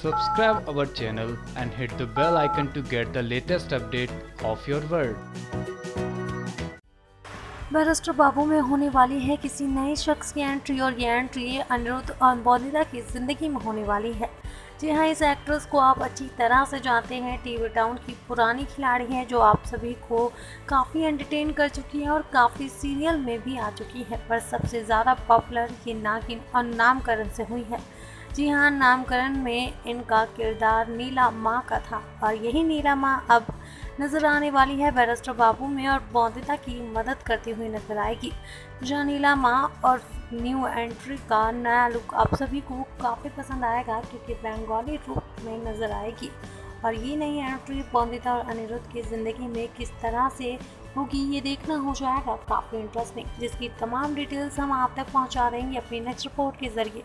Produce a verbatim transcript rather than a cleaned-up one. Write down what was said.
Subscribe our channel and hit the bell icon to get the latest update of your world. Barrister Babu में होने वाली है किसी नए शख्स की एंट्री और ये एंट्री अनिरुद्ध और बोंदिता की ज़िंदगी में होने वाली है। जी हाँ, इस एक्ट्रेस को आप अच्छी तरह से जानते हैं। टीवी टाउन की पुरानी खिलाड़ी है जो आप सभी को काफ़ी एंटरटेन कर चुकी है और काफ़ी सीरियल में भी आ चुकी है, पर सबसे ज़्यादा पॉपुलर ये नागिन और नामकरण से हुई है। जी हाँ, नामकरण में इनका किरदार नीला माँ का था और यही नीला माँ अब नज़र आने वाली है बैरिस्टर बाबू में और बोंदिता की मदद करती हुई नजर आएगी। जहाँ नीला माँ और न्यू एंट्री का नया लुक आप सभी को काफ़ी पसंद आएगा क्योंकि बंगाली रूप में नज़र आएगी और ये नई एंट्री बोंदिता और अनिरुद्ध की ज़िंदगी में किस तरह से होगी ये देखना हो जाएगा काफ़ी इंटरेस्टिंग, जिसकी तमाम डिटेल्स हम आप तक पहुँचा देंगे अपनी नेक्स्ट रिपोर्ट के ज़रिए।